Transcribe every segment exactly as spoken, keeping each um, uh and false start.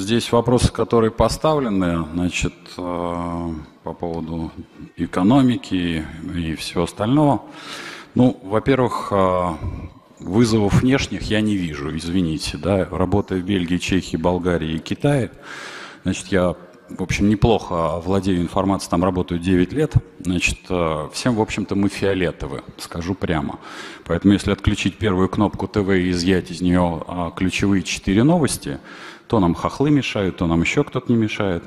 Здесь вопросы, которые поставлены, значит, по поводу экономики и всего остального. Ну, во-первых, вызовов внешних я не вижу, извините, да, работая в Бельгии, Чехии, Болгарии и Китае, значит, я, в общем, неплохо владею информацией, там работаю девять лет, значит, всем, в общем-то, мы фиолетовы, скажу прямо. Поэтому, если отключить первую кнопку ТВ и изъять из нее ключевые четыре новости, то нам хохлы мешают, то нам еще кто-то не мешает,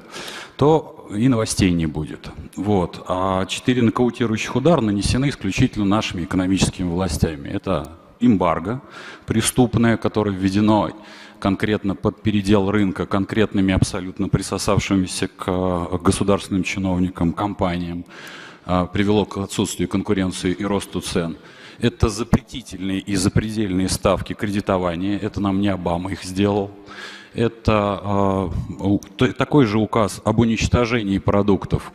то и новостей не будет. Вот. А четыре нокаутирующих удара нанесены исключительно нашими экономическими властями. Это эмбарго преступное, которое введено конкретно под передел рынка конкретными абсолютно присосавшимися к государственным чиновникам, компаниям, привело к отсутствию конкуренции и росту цен. Это запретительные и запредельные ставки кредитования, это нам не Обама их сделал. Это э, такой же указ об уничтожении продуктов,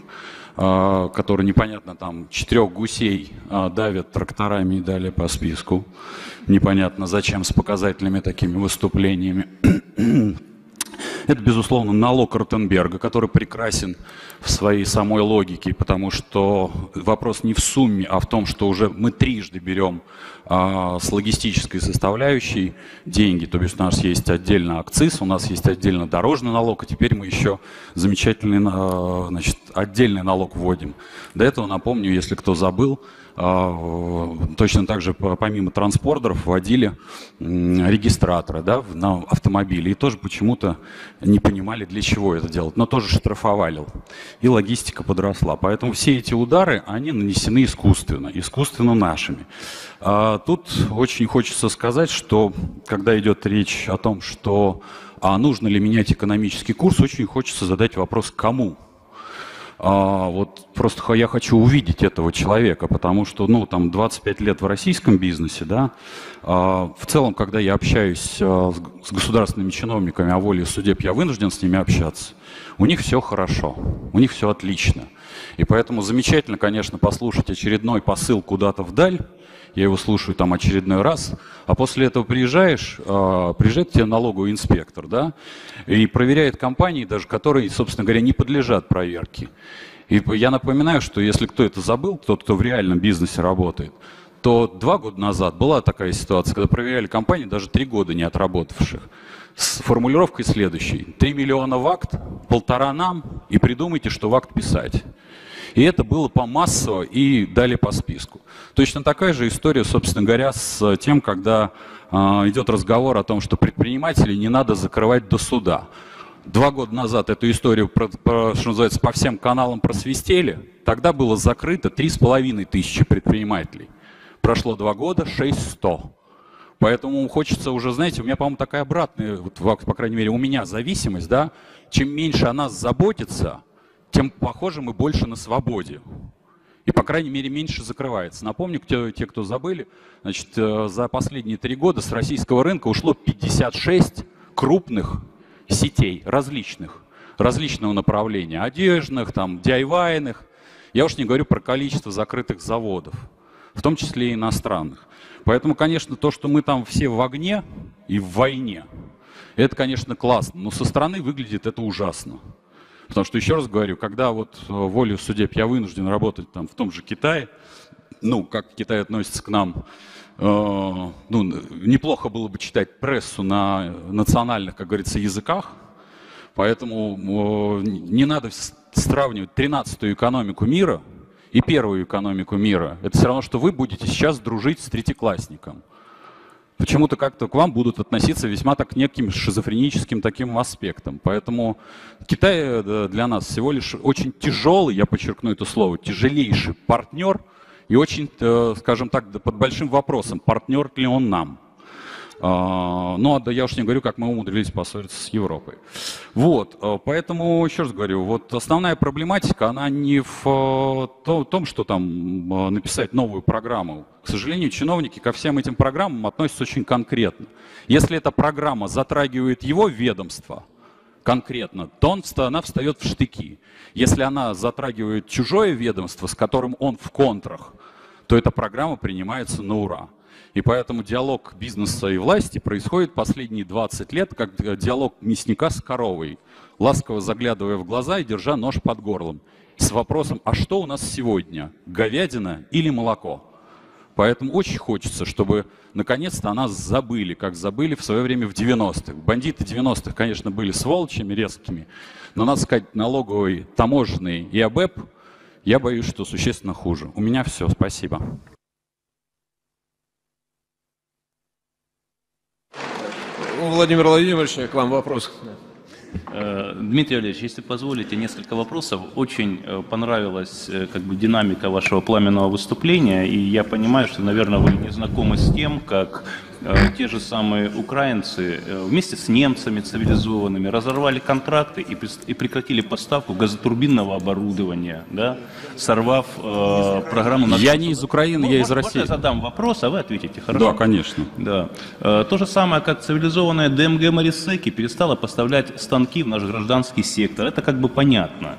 э, которые непонятно, там, четырех гусей э, давят тракторами и далее по списку. Непонятно, зачем с показательными такими выступлениями. Это, безусловно, налог Ротенберга, который прекрасен в своей самой логике, потому что вопрос не в сумме, а в том, что уже мы трижды берем а, с логистической составляющей деньги. То есть у нас есть отдельно акциз, у нас есть отдельно дорожный налог, а теперь мы еще замечательный а, значит, отдельный налог вводим. До этого, напомню, если кто забыл, точно так же помимо транспортеров вводили регистраторы, да, на автомобиле. И тоже почему-то не понимали, для чего это делать, но тоже штрафовали. И логистика подросла. Поэтому все эти удары, они нанесены искусственно, искусственно нашими. А тут очень хочется сказать, что когда идет речь о том, что а нужно ли менять экономический курс, очень хочется задать вопрос, кому? А, вот просто я хочу увидеть этого человека, потому что, ну, там, двадцать пять лет в российском бизнесе, да, а, в целом, когда я общаюсь а, с государственными чиновниками о воле судеб, я вынужден с ними общаться. У них все хорошо, у них все отлично. И поэтому замечательно, конечно, послушать очередной посыл куда-то вдаль, я его слушаю там очередной раз, а после этого приезжаешь, э, приезжает к тебе налоговый инспектор, да, и проверяет компании, даже которые, собственно говоря, не подлежат проверке. И я напоминаю, что если кто это забыл, тот, кто в реальном бизнесе работает, то два года назад была такая ситуация, когда проверяли компании, даже три года не отработавших, с формулировкой следующей: три миллиона в акт, полтора нам, и придумайте, что в акт писать. И это было по массово и дали по списку. Точно такая же история, собственно говоря, с тем, когда э, идет разговор о том, что предпринимателей не надо закрывать до суда. Два года назад эту историю, про, про, что называется, по всем каналам просвистели. Тогда было закрыто три с половиной тысячи предпринимателей. Прошло два года, шесть сто. Поэтому хочется уже, знаете, у меня, по-моему, такая обратная, вот, по крайней мере, у меня зависимость, да, чем меньше о нас заботится, тем, похоже, мы больше на свободе. И, по крайней мере, меньше закрывается. Напомню, те, те, кто забыли, значит, за последние три года с российского рынка ушло пятьдесят шесть крупных сетей различных, различного направления, одежных, там, ди ай вай-ных. Я уж не говорю про количество закрытых заводов, в том числе и иностранных. Поэтому, конечно, то, что мы там все в огне и в войне, это, конечно, классно, но со стороны выглядит это ужасно. Потому что, еще раз говорю, когда вот волею судеб я вынужден работать там в том же Китае, ну, как Китай относится к нам, э, ну, неплохо было бы читать прессу на национальных, как говорится, языках, поэтому э, не надо сравнивать тринадцатую экономику мира и первую экономику мира. Это все равно, что вы будете сейчас дружить с третьеклассником. Почему-то как-то к вам будут относиться весьма так неким шизофреническим таким аспектом. Поэтому Китай для нас всего лишь очень тяжелый, я подчеркну это слово, тяжелейший партнер и очень, скажем так, под большим вопросом, партнер ли он нам. Ну, а да, я уж не говорю, как мы умудрились поссориться с Европой. Вот, поэтому, еще раз говорю, вот основная проблематика, она не в том, что там написать новую программу. К сожалению, чиновники ко всем этим программам относятся очень конкретно. Если эта программа затрагивает его ведомство конкретно, то он, она встает в штыки. Если она затрагивает чужое ведомство, с которым он в контрах, то эта программа принимается на ура. И поэтому диалог бизнеса и власти происходит последние двадцать лет, как диалог мясника с коровой, ласково заглядывая в глаза и держа нож под горлом, с вопросом, а что у нас сегодня, говядина или молоко? Поэтому очень хочется, чтобы наконец-то о нас забыли, как забыли в свое время в девяностых. Бандиты девяностых, конечно, были сволочами резкими, но, надо сказать, налоговый, таможенный и АБЭП, я боюсь, что существенно хуже. У меня все, спасибо. Владимир Владимирович, к вам вопрос. Дмитрий Валерьевич, если позволите, несколько вопросов. Очень понравилась как бы, динамика вашего пламенного выступления, и я понимаю, что, наверное, вы не знакомы с тем, как те же самые украинцы вместе с немцами цивилизованными разорвали контракты и прекратили поставку газотурбинного оборудования, да, сорвав э, программу... На... Я не из Украины, ну, я может, из России. Я задам вопрос, а вы ответите, хорошо? Да, конечно. Да. То же самое, как цивилизованная ДМГ Мориссеки перестала поставлять станки в наш гражданский сектор. Это как бы понятно.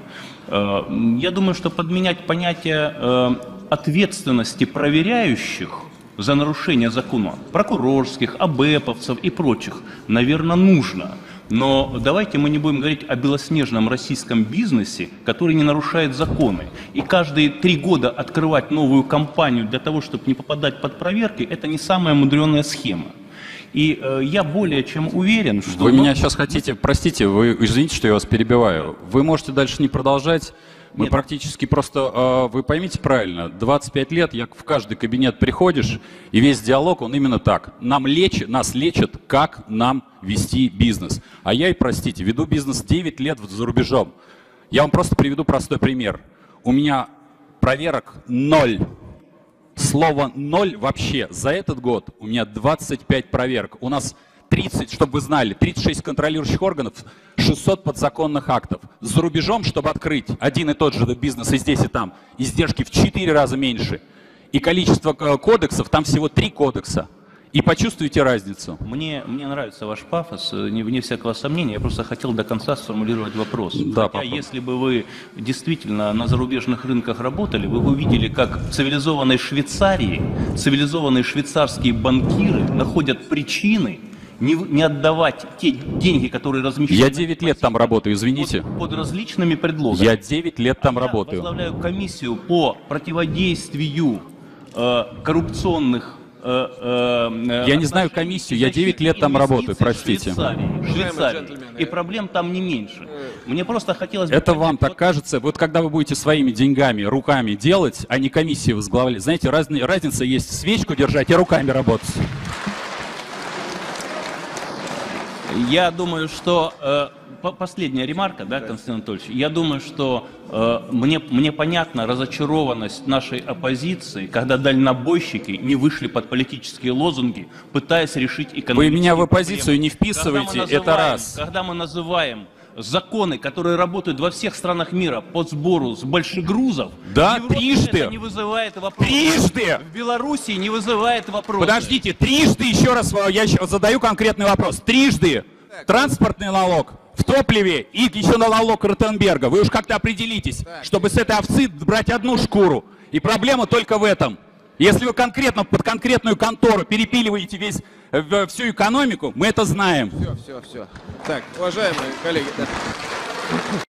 Я думаю, что подменять понятие ответственности проверяющих за нарушение закона, прокурорских, абэповцев и прочих, наверное, нужно. Но давайте мы не будем говорить о белоснежном российском бизнесе, который не нарушает законы. И каждые три года открывать новую компанию для того, чтобы не попадать под проверки, это не самая мудреная схема. И э, я более чем уверен, что... Вы меня сейчас хотите... Простите, вы извините, что я вас перебиваю. Вы можете дальше не продолжать. Мы Нет. практически просто, вы поймите правильно, двадцать пять лет я в каждый кабинет приходишь, и весь диалог, он именно так. Нам лечи, нас лечат, как нам вести бизнес. А я, и простите, веду бизнес девять лет за рубежом. Я вам просто приведу простой пример. У меня проверок ноль. Слово ноль вообще. За этот год у меня двадцать пять проверок. У нас тридцать, чтобы вы знали, тридцать шесть контролирующих органов, шестьсот подзаконных актов. За рубежом, чтобы открыть один и тот же бизнес и здесь, и там, издержки в четыре раза меньше. И количество кодексов, там всего три кодекса. И почувствуете разницу. Мне, мне нравится ваш пафос, не, вне всякого сомнения. Я просто хотел до конца сформулировать вопрос. Да, Хотя, если бы вы действительно на зарубежных рынках работали, вы бы увидели, как в цивилизованной Швейцарии цивилизованные швейцарские банкиры находят причины, Не, не отдавать те деньги, которые размещены... Я девять лет там работаю, извините. Под, под различными предлогами. Я девять лет там а работаю. Я возглавляю комиссию по противодействию э, коррупционных... Э, э, я не знаю комиссию, я девять лет там работаю, простите. Швейцарии, Швейцарии. И проблем там не меньше. Мне просто хотелось... Это вам так кажется? Вот когда вы будете своими деньгами, руками делать, а не комиссии возглавлять, знаете, раз, разница есть свечку держать и руками работать. Я думаю, что... Э, последняя ремарка, да, Константин Анатольевич? Я думаю, что э, мне, мне понятна разочарованность нашей оппозиции, когда дальнобойщики не вышли под политические лозунги, пытаясь решить экономические проблемы. Вы меня в оппозицию не вписываете, это раз. Когда мы называем... законы, которые работают во всех странах мира по сбору с большегрузов, да, в Европе трижды. Это не вызывает вопросов. Трижды. В Белоруссии не вызывает вопросов. Подождите, трижды еще раз я еще задаю конкретный вопрос. Трижды транспортный налог в топливе и еще налог Ротенберга. Вы уж как-то определитесь, чтобы с этой овцы брать одну шкуру. И проблема только в этом. Если вы конкретно под конкретную контору перепиливаете весь, всю экономику, мы это знаем. Все, все, все. Так, уважаемые коллеги. Да.